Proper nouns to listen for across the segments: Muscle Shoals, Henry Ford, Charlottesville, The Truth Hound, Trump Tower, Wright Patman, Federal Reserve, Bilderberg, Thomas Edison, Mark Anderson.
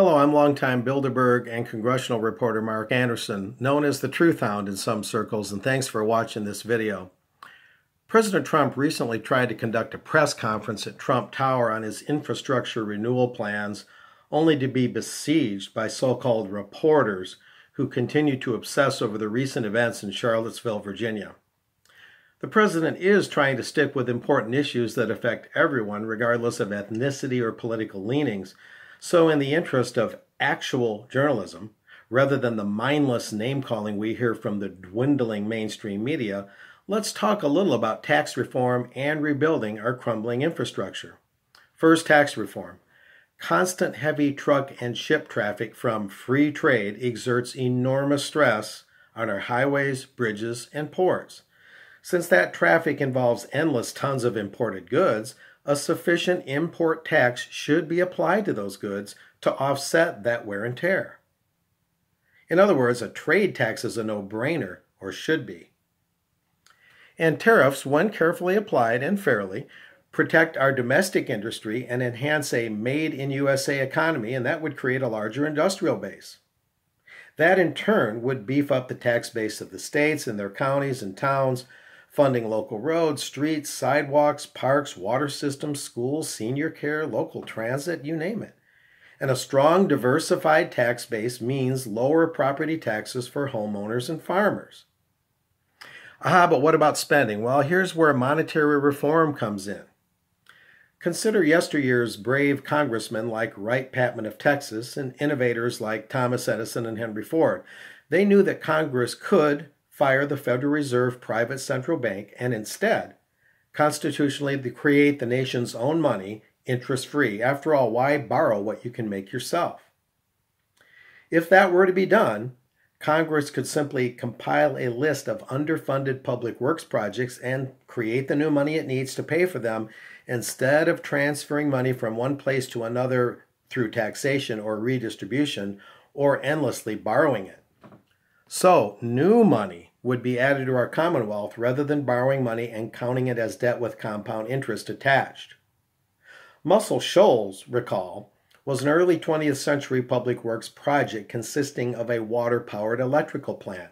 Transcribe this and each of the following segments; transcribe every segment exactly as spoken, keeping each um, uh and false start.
Hello, I'm longtime Bilderberg and congressional reporter Mark Anderson, known as the Truth Hound in some circles, and thanks for watching this video. President Trump recently tried to conduct a press conference at Trump Tower on his infrastructure renewal plans, only to be besieged by so-called reporters who continue to obsess over the recent events in Charlottesville, Virginia. The president is trying to stick with important issues that affect everyone, regardless of ethnicity or political leanings. So in the interest of actual journalism, rather than the mindless name-calling we hear from the dwindling mainstream media, let's talk a little about tax reform and rebuilding our crumbling infrastructure. First, tax reform. Constant heavy truck and ship traffic from free trade exerts enormous stress on our highways, bridges, and ports. Since that traffic involves endless tons of imported goods, a sufficient import tax should be applied to those goods to offset that wear and tear. In other words, a trade tax is a no-brainer, or should be. And tariffs, when carefully applied and fairly, protect our domestic industry and enhance a made-in-U S A economy, and that would create a larger industrial base. That, in turn, would beef up the tax base of the states and their counties and towns, funding local roads, streets, sidewalks, parks, water systems, schools, senior care, local transit, you name it. And a strong, diversified tax base means lower property taxes for homeowners and farmers. Aha, but what about spending? Well, here's where monetary reform comes in. Consider yesteryear's brave congressmen like Wright Patman of Texas and innovators like Thomas Edison and Henry Ford. They knew that Congress could fire the Federal Reserve private central bank, and instead, constitutionally create the nation's own money, interest-free. After all, why borrow what you can make yourself? If that were to be done, Congress could simply compile a list of underfunded public works projects and create the new money it needs to pay for them, instead of transferring money from one place to another through taxation or redistribution, or endlessly borrowing it. So, new money would be added to our Commonwealth rather than borrowing money and counting it as debt with compound interest attached. Muscle Shoals, recall, was an early twentieth century public works project consisting of a water-powered electrical plant.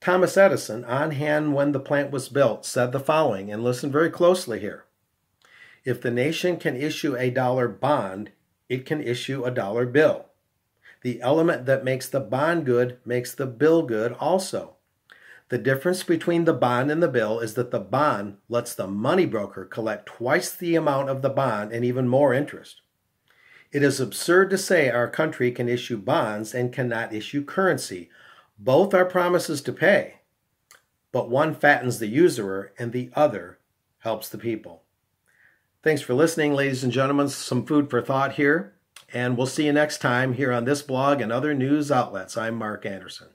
Thomas Edison, on hand when the plant was built, said the following, and listen very closely here. If the nation can issue a dollar bond, it can issue a dollar bill. The element that makes the bond good makes the bill good also. The difference between the bond and the bill is that the bond lets the money broker collect twice the amount of the bond and even more interest. It is absurd to say our country can issue bonds and cannot issue currency. Both are promises to pay, but one fattens the usurer and the other helps the people. Thanks for listening, ladies and gentlemen. Some food for thought here, and we'll see you next time here on this blog and other news outlets. I'm Mark Anderson.